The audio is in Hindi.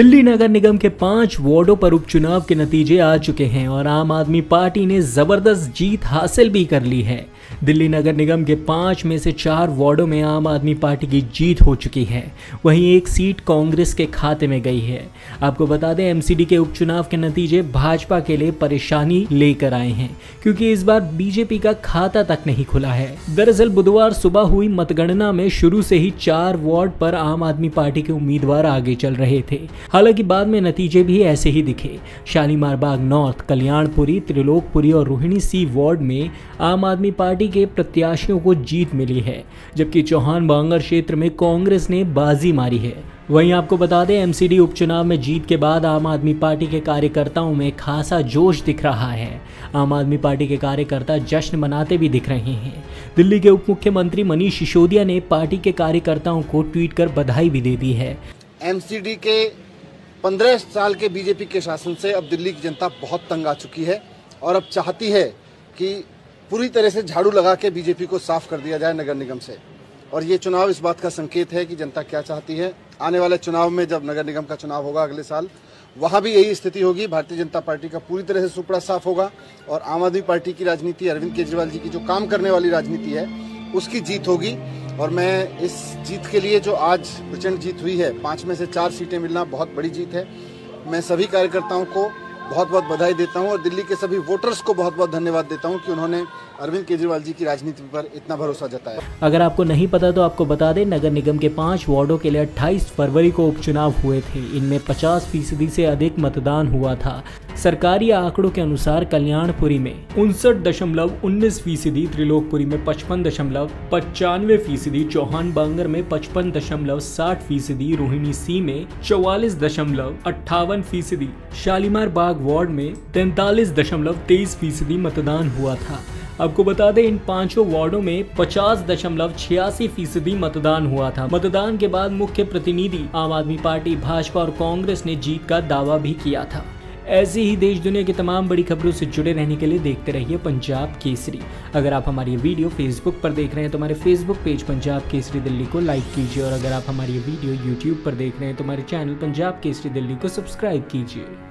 दिल्ली नगर निगम के 5 वार्डों पर उपचुनाव के नतीजे आ चुके हैं और आम आदमी पार्टी ने जबरदस्त जीत हासिल भी कर ली है। दिल्ली नगर निगम के 5 में से 4 वार्डों में आम आदमी पार्टी की जीत हो चुकी है, वहीं एक सीट कांग्रेस के खाते में गई है। आपको बता दें, MCD के उपचुनाव के नतीजे भाजपा के लिए परेशानी लेकर आए हैं, क्योंकि इस बार बीजेपी का खाता तक नहीं खुला है। दरअसल बुधवार सुबह हुई मतगणना में शुरू से ही 4 वार्ड पर आम आदमी पार्टी के उम्मीदवार आगे चल रहे थे। हालांकि बाद में नतीजे भी ऐसे ही दिखे। शालीमार बाग नॉर्थ, कल्याणपुरी, त्रिलोकपुरी और रोहिणी सी वार्ड में आम आदमी पार्टी के प्रत्याशियों को जीत मिली है, जबकि चौहान बांगर क्षेत्र में कांग्रेस ने बाजी मारी है। वहीं आपको बता दें, MCD उपचुनाव में जीत के बाद आम आदमी पार्टी के कार्यकर्ताओं में खासा जोश दिख रहा है। आम आदमी पार्टी के कार्यकर्ता जश्न मनाते भी दिख रहे हैं। दिल्ली के उप मुख्यमंत्री मनीष सिसोदिया ने पार्टी के कार्यकर्ताओं को ट्वीट कर बधाई भी दे दी है। MCD के 15 साल के बीजेपी के शासन से अब दिल्ली की जनता बहुत तंग आ चुकी है और अब चाहती है कि पूरी तरह से झाड़ू लगा के बीजेपी को साफ कर दिया जाए नगर निगम से। और ये चुनाव इस बात का संकेत है कि जनता क्या चाहती है। आने वाले चुनाव में, जब नगर निगम का चुनाव होगा अगले साल, वहाँ भी यही स्थिति होगी। भारतीय जनता पार्टी का पूरी तरह से सुपड़ा साफ होगा और आम आदमी पार्टी की राजनीति, अरविंद केजरीवाल जी की जो काम करने वाली राजनीति है, उसकी जीत होगी। और मैं इस जीत के लिए, जो आज प्रचंड जीत हुई है, 5 में से 4 सीटें मिलना बहुत बड़ी जीत है। मैं सभी कार्यकर्ताओं को बहुत बहुत बधाई देता हूं और दिल्ली के सभी वोटर्स को बहुत बहुत धन्यवाद देता हूं कि उन्होंने अरविंद केजरीवाल जी की राजनीति पर इतना भरोसा जताया। अगर आपको नहीं पता तो आपको बता दें, नगर निगम के 5 वार्डों के लिए 28 फरवरी को उपचुनाव हुए थे। इनमें 50% से अधिक मतदान हुआ था। सरकारी आंकड़ों के अनुसार कल्याणपुरी में 59.19%, त्रिलोकपुरी में 55.95%, चौहान बांगर में 55.60%, रोहिणी सी में 44.58%, शालीमार बाग वार्ड में 43.23% मतदान हुआ था। आपको बता दें, इन 5 वार्डों में 50.86% मतदान हुआ था। मतदान के बाद मुख्य प्रतिनिधि आम आदमी पार्टी, भाजपा और कांग्रेस ने जीत का दावा भी किया था। ऐसी ही देश दुनिया की तमाम बड़ी खबरों से जुड़े रहने के लिए देखते रहिए पंजाब केसरी। अगर आप हमारी वीडियो फेसबुक पर देख रहे हैं तो हमारे फेसबुक पेज पंजाब केसरी दिल्ली को लाइक कीजिए और अगर आप हमारी वीडियो यूट्यूब पर देख रहे हैं तो हमारे चैनल पंजाब केसरी दिल्ली को सब्सक्राइब कीजिए।